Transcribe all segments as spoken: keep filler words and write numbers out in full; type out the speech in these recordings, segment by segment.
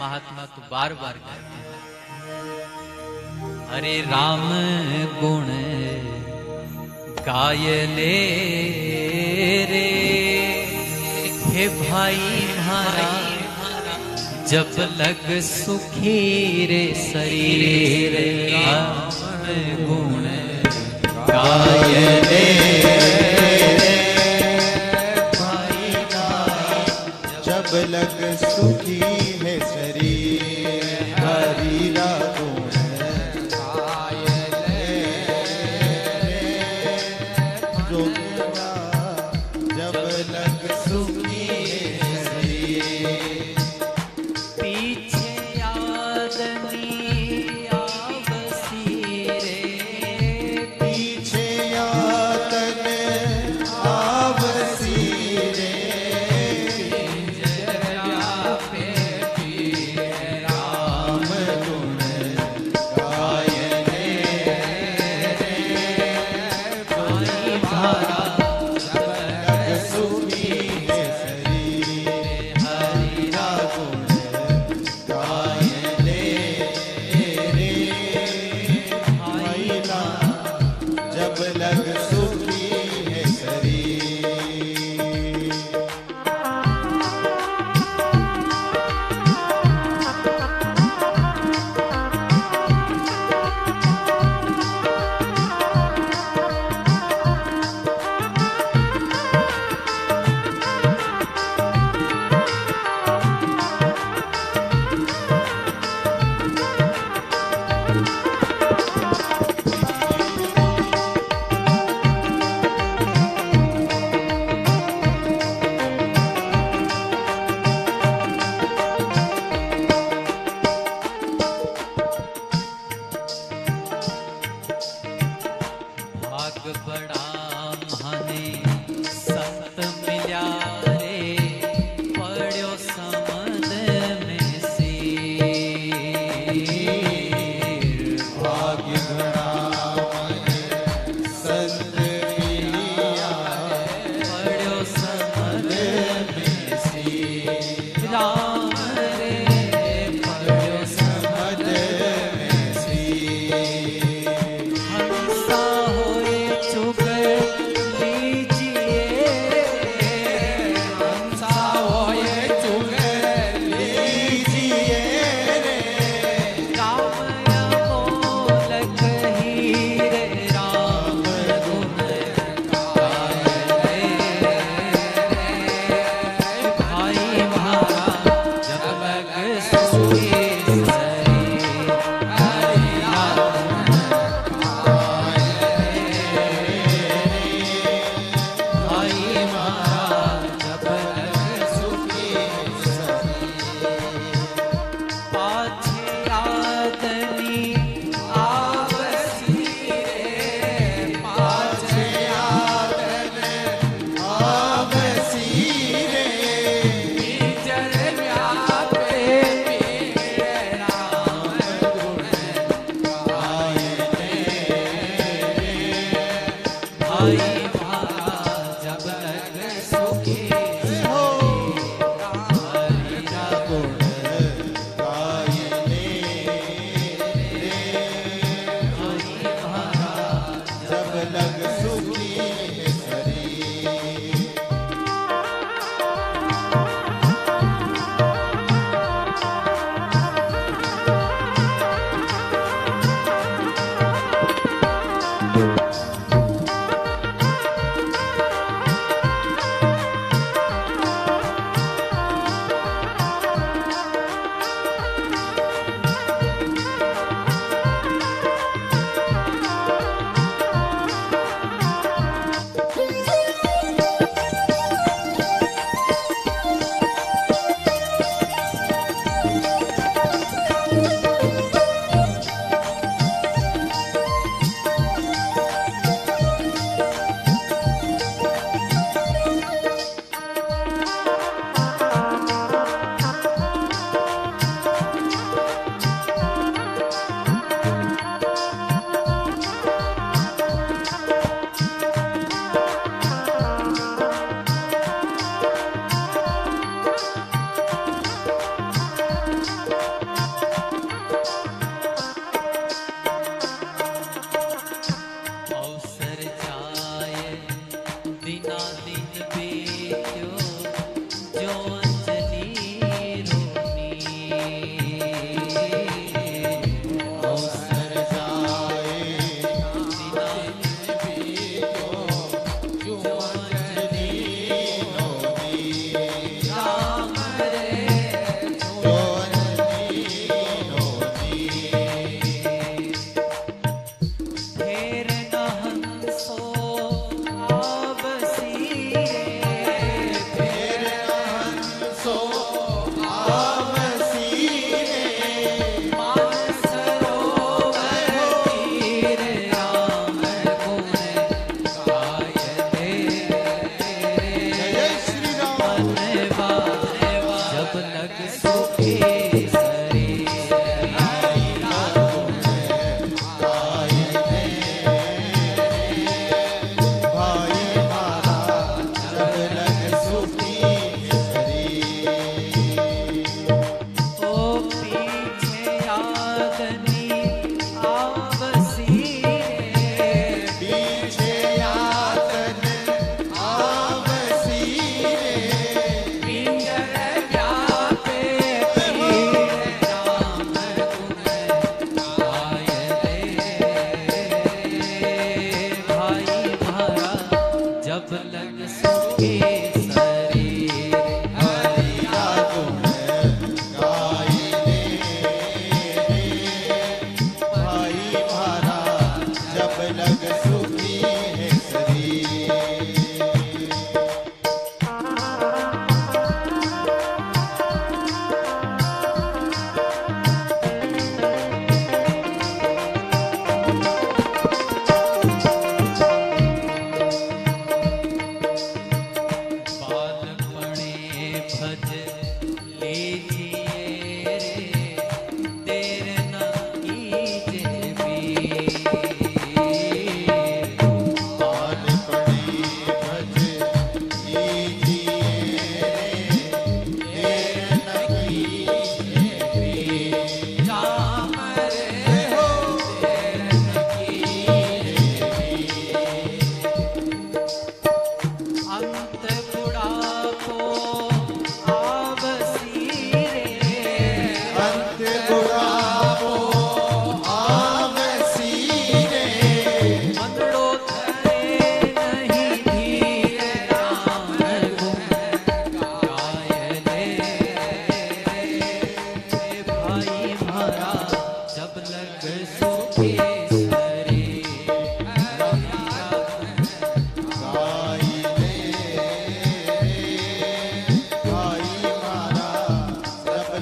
महात्मा तो बार बार कहते हैं, हरे राम गुण गाय ले रे, हे भाई मारा जब लग सुखीर शरीर, राम गुण गाय ले रे भाई मारा जब लग सुखी है शरीर, हरि गुण गाय ले रे, जब लग सुखी है शरीर। Yeah.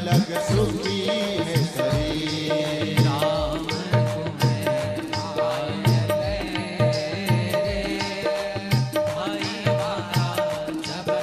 लग सुखी है शरीर। राम जब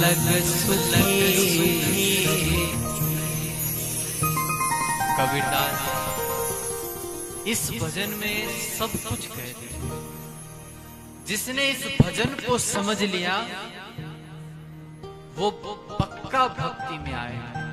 लग सुखी। कविता इस भजन में सब कुछ कह दिया। जिसने इस भजन को समझ लिया वो पक्का भक्ति में आएगा।